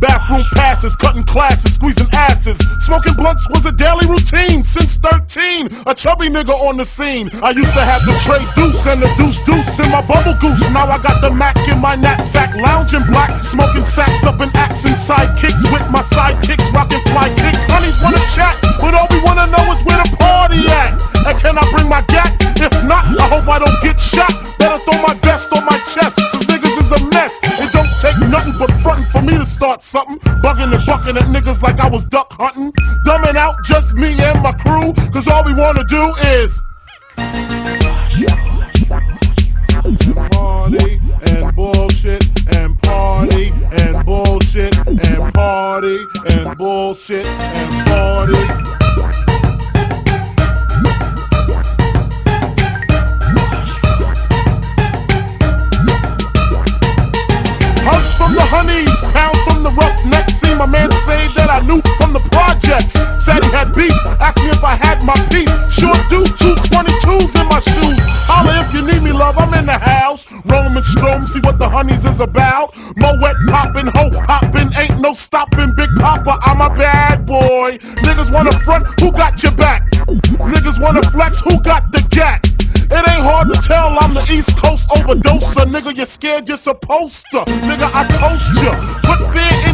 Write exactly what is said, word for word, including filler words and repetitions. Bathroom passes, cutting classes, squeezing asses. Smoking blunts was a daily routine since thirteen. A chubby nigga on the scene. I used to have the Trey Deuce and the Deuce Deuce in my bubble goose. Now I got the Mac in my knapsack, lounging black, smoking sacks up in axe and sidekicks with my sidekicks, rocking fly kicks. Honeys wanna chat, but all we wanna know is where the party at. And can I bring my gat? If not, I hope I don't get shot. Better throw my vest on my chest, cause niggas is a mess. It don't take nothing but frontin' for me to start something. Bugging and bucking at niggas like I was duck hunting. Dumbing out just me and my crew, cause all we wanna do is party and bullshit and party and bullshit and party and bullshit and party. From the honeys, pound from the roughnecks. See my man say that I knew from the projects. Said he had beef, asked me if I had my piece. Sure do, two twenty-twos in my shoes. Holla if you need me, love, I'm in the house. Roaming strom, see what the honeys is about. Moet poppin', ho hoppin', ain't no stoppin'. Big Poppa, I'm a bad boy. Niggas wanna front, who got your back? Niggas wanna flex, who got the gat? It ain't hard to tell, I'm the East Coast overdoser. Nigga, you're scared, you're supposed to. Nigga, I toast ya. Put fear in